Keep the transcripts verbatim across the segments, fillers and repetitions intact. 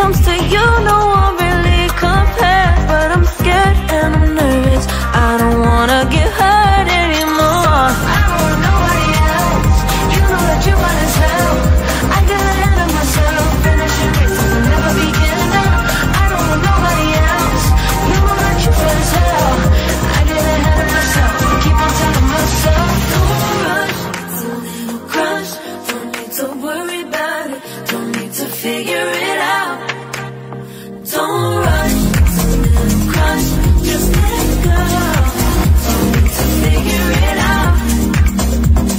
comes to you, no one really compares. But I'm scared and I'm nervous, I don't wanna get hurt anymore. I don't want nobody else, you know that you're mine as hell. I got ahead of myself, finishing races and never beginning now. I don't want nobody else, you know that you're mine as hell. I get ahead of myself, I keep on telling myself, don't rush, it's a little crush. Don't need to worry about it, don't need to figure it out. Don't rush, it's a little crush, just let it go. Don't need to figure it out.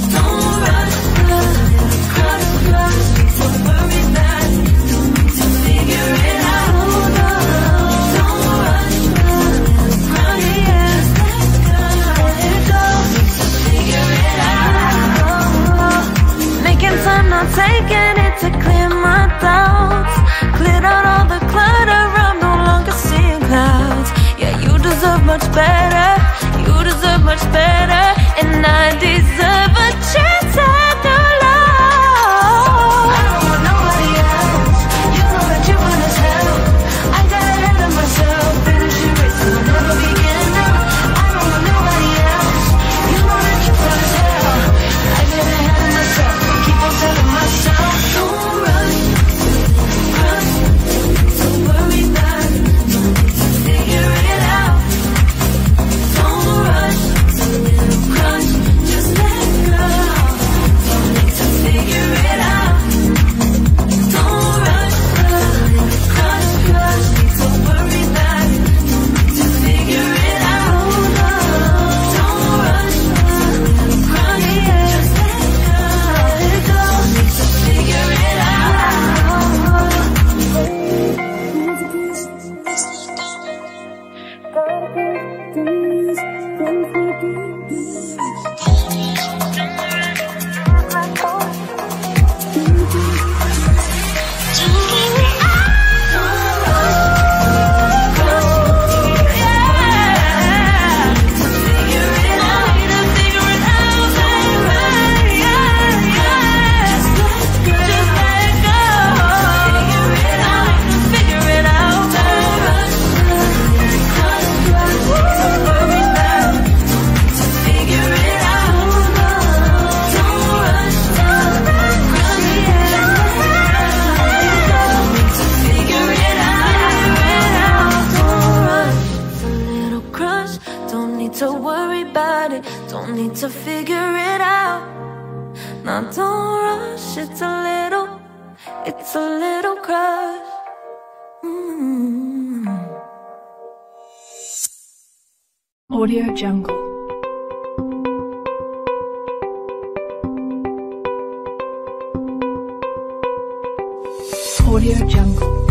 Don't rush, it's a little crush, crush. Don't worry about it, don't need to figure it out. Don't rush, it's a little crush, just let it go. Don't need to figure it out. Making time, not taking it to clear my doubts. Cleared out all the clutter, much better, you deserve much better, and I deserve a chance at the love. I don't want nobody else, you know that you want as hell. I got ahead of myself, finishing races and never begin now. I don't want nobody else, you know that you want as hell. I get ahead of myself, I keep on telling myself, don't rush, rush, don't worry about it, don't need to figure it out. Audio Jungle. Audio Jungle.